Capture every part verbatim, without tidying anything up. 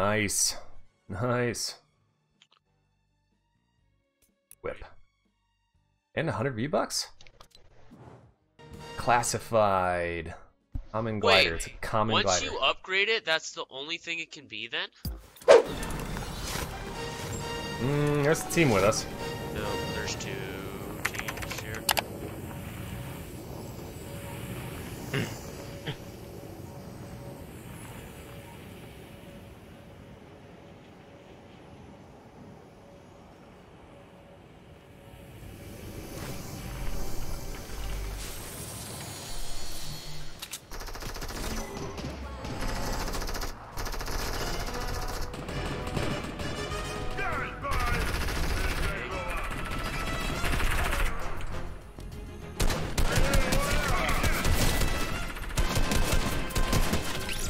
Nice. Nice. Whip. And one hundred V-Bucks? Classified. Common glider. Wait, it's a common once glider. Once you upgrade it, that's the only thing it can be then? Mm, there's a team with us. No, there's two teams here.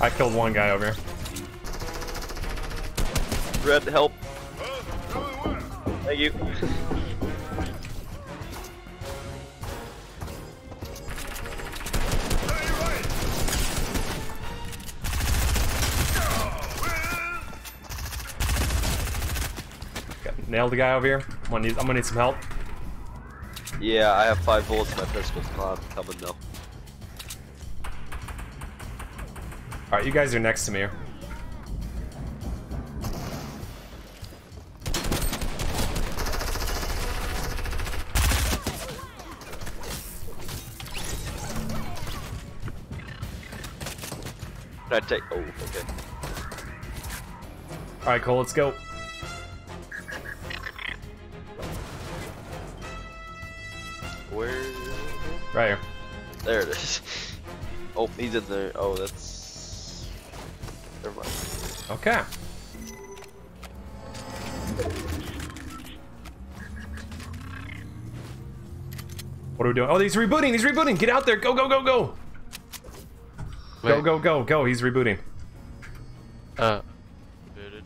I killed one guy over here. Red, help. Thank you. Got nailed the guy over here. I'm gonna need, I'm gonna need some help. Yeah, I have five bullets in my pistol. I'm coming though. Alright, you guys are next to me here. Can I take... Oh, okay. Alright, Cole, let's go. Where... Right here. There it is. Oh, he's in there. Oh, that's... Okay. What are we doing? Oh, he's rebooting. He's rebooting. Get out there. Go, go, go, go. Wait. Go, go, go, go. He's rebooting. Uh. Rebooted.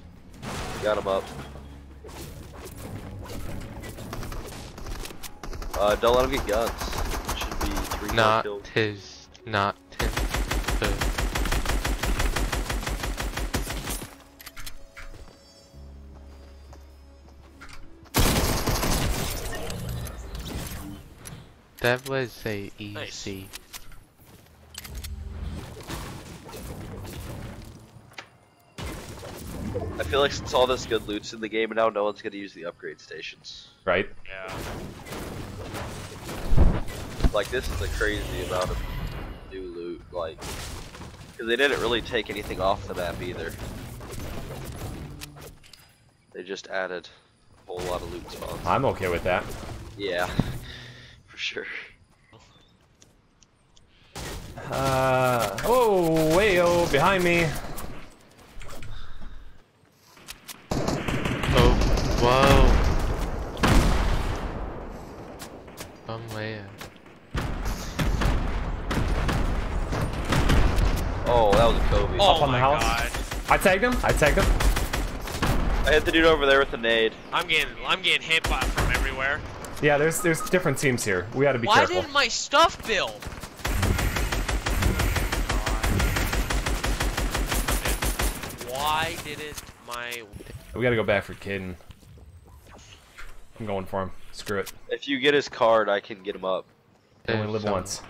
Got him up. Uh, don't let him get guns. It should be three kills. Not his. Not his. So. That was a easy. Nice. I feel like since all this good loot's in the game, and now no one's gonna use the upgrade stations. Right? Yeah. Like this is a crazy amount of new loot, like, because they didn't really take anything off the map either. They just added a whole lot of loot spawns. I'm okay with that. Yeah. Sure. Uh, oh, way oh, behind me. Oh, whoa. I'm laying. Oh, that was a Kobe. Oh, up on my the house. God. I tagged him. I tagged him. I hit the dude over there with a nade. I'm getting, I'm getting hit by from everywhere. Yeah, there's there's different teams here. We gotta be Why careful. Why didn't my stuff build? Why didn't my... We gotta go back for Kaden. I'm going for him. Screw it. If you get his card, I can get him up. I only live something. once.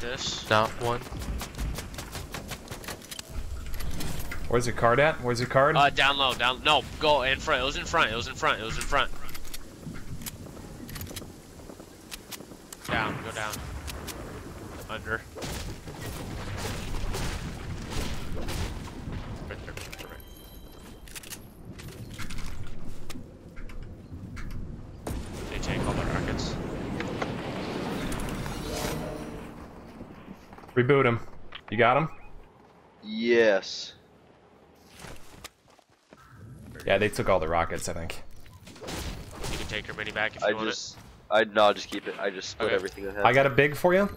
This. Not one. Where's your card at? Where's your card? Uh, down low, down. No, go in front. It was in front. It was in front. It was in front. Down. Go down. Under. Right there. Right there. Right. They take all the rockets. Reboot him. You got him? Yes. Yeah, they took all the rockets, I think. You can take your mini back if you I want just, it. I just, no, I'll just keep it. I just split okay. everything I had. I got a big for you.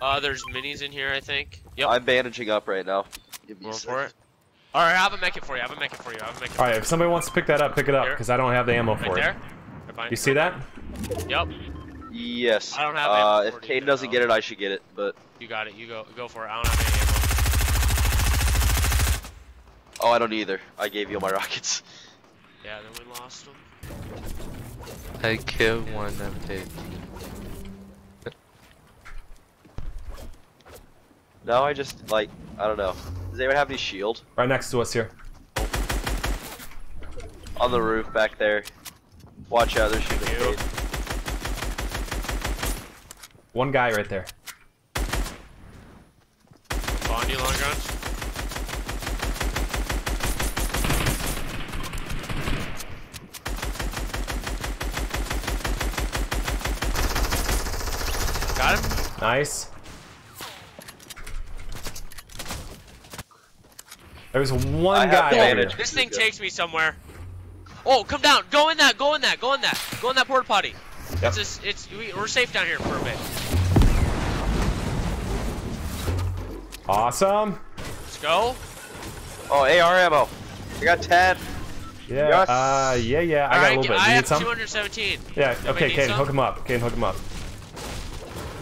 Uh, there's minis in here, I think. Yep. I'm bandaging up right now. Give me Roll for it. All right, I'll have a mech it for you. I'll have a mech it for you. I'll have a mech it. All right, if somebody wants to pick that up, pick it up, because I don't have the ammo right for there? it. Fine. You see that? Yep. Yes. I don't have ammo. Uh, if Caden doesn't get it, I should get it. But you got it. You go. Go for it. I don't have any ammo. Oh, I don't either. I gave you all my rockets. Yeah, then we lost them. I killed yeah. one of them. No, I just like I don't know. Does anyone have any shield? Right next to us here. On the roof back there. Watch out, they're shooting. Yep. One guy right there. On you, long guns. Got him. Nice. There's one I guy. Have over this thing takes me somewhere. Oh, come down. Go in that. Go in that. Go in that. Go in that porta potty. Yep. It's just, it's we, we're safe down here for a bit. Awesome. Let's go. Oh, A R ammo. I got ten. Yeah. Yes. Uh, yeah, yeah. I All got right, a little bit. I you have need two hundred seventeen. Some? Yeah. Okay, Caden, hook him up. Caden, hook him up.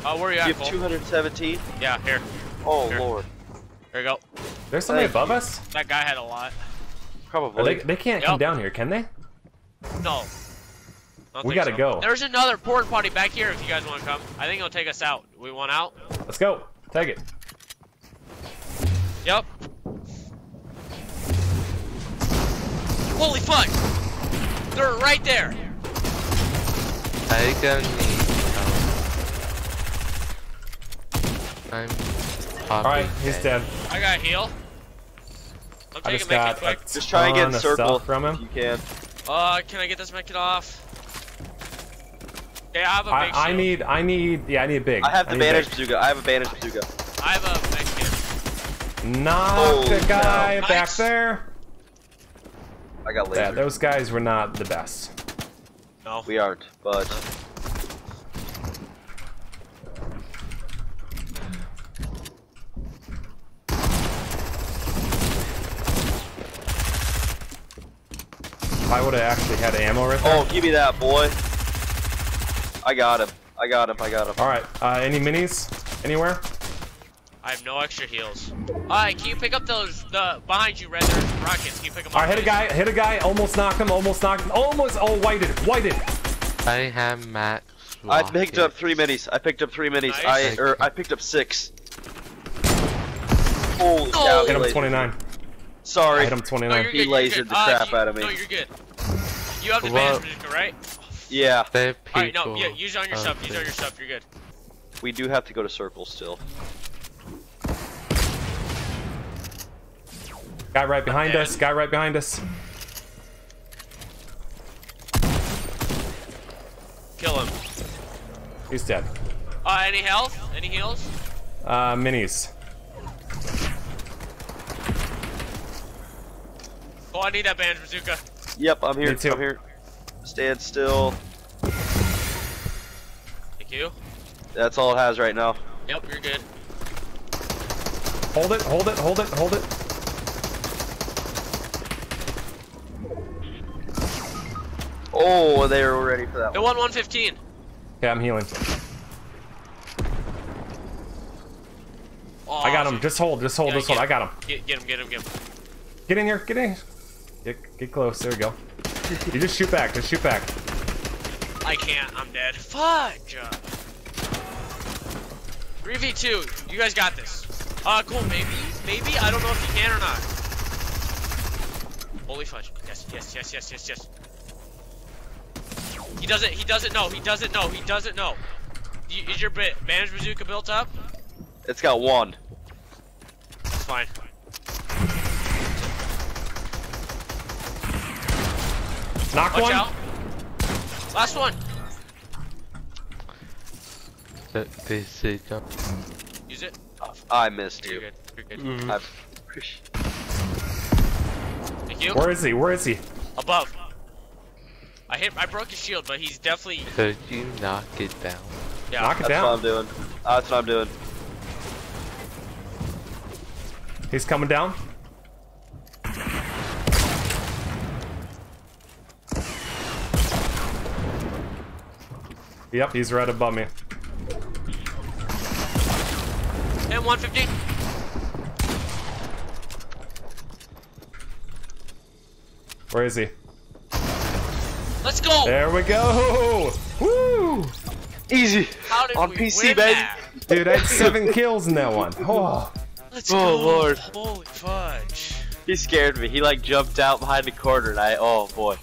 Oh, uh, where are you, you at? You have two hundred seventeen. Yeah, here. Oh here. Lord. There you go. There's somebody above us? That guy had a lot. Probably. They, they can't yep. come down here, can they? No. We gotta so. go. There's another porta potty back here if you guys want to come. I think it'll take us out. We want out? Let's go. Take it. Yep. Holy fuck! They're right there! I don't need help. I'm popping. Alright, he's dead. I got a heal. I'm I just got quick. A just try and get circle from him. You can. Uh, can I get this medkit off? Yeah, I have a big. I, I need, I need, yeah, I need a big. I have the I bandage bazooka. I have a bandage bazooka. I have a medkit. Knock oh, the guy no. back nice. there. I got laser. Yeah, those guys were not the best. No, we aren't, but. I would have actually had ammo right there. Oh, give me that, boy. I got him. I got him. I got him. All right. Uh, any minis? Anywhere? I have no extra heals. All right. Can you pick up those the behind you, red? There's rockets. Can you pick them up? All right. Hit a guy. Hit a guy. Almost knock him. Almost knock him. Almost. Oh, whited. Whited. I have max. I picked up three minis. I picked up three minis. Nice. I or I picked up six. Holy oh, cow! Hit him twenty-nine. Sorry. I hit him twenty-nine. No, he lasered the uh, crap you, out of me. No, you're good. You have the bandage bazooka, right? Yeah. Alright, no, yeah, use it on your stuff. Use it on your stuff. You're good. We do have to go to circle still. Guy right behind us. Guy right behind us. Kill him. He's dead. Uh, any health? Any heals? Uh, minis. Oh, I need that bandage bazooka. Yep, I'm here. Me too. I'm here. Stand still. Thank you. That's all it has right now. Yep, you're good. Hold it, hold it, hold it, hold it. Oh, they were ready for that. They won one fifteen. Yeah, I'm healing. Oh, I got him. Geez. Just hold, just hold, yeah, just hold. Him. I got him. Get, get him, get him, get him. Get in here, get in here. Get, get close, there we go. You just shoot back, just shoot back. I can't, I'm dead. Fudge! three v two, you guys got this. Uh, cool, maybe, maybe, I don't know if you can or not. Holy fudge, yes, yes, yes, yes, yes, yes. He doesn't, he doesn't know, he doesn't know, he doesn't know. Is your bandage bazooka built up? It's got one. That's fine. Knock Watch one. Out. Last one. Use it. Oh, I missed you. You're good. You're good. Mm-hmm. I Thank you. Where is he? Where is he? Above. I hit. I broke his shield, but he's definitely. Could you knock it down? Yeah. Knock it that's down. What I'm doing. Uh, that's what I'm doing. He's coming down. Yep, he's right above me. And one fifty. Where is he? Let's go! There we go! Woo! Easy! How did on we P C, baby! Dude, I had seven kills in that one. Oh, Let's oh go. Lord. Holy fudge. He scared me. He like jumped out behind the corner and I. Oh boy.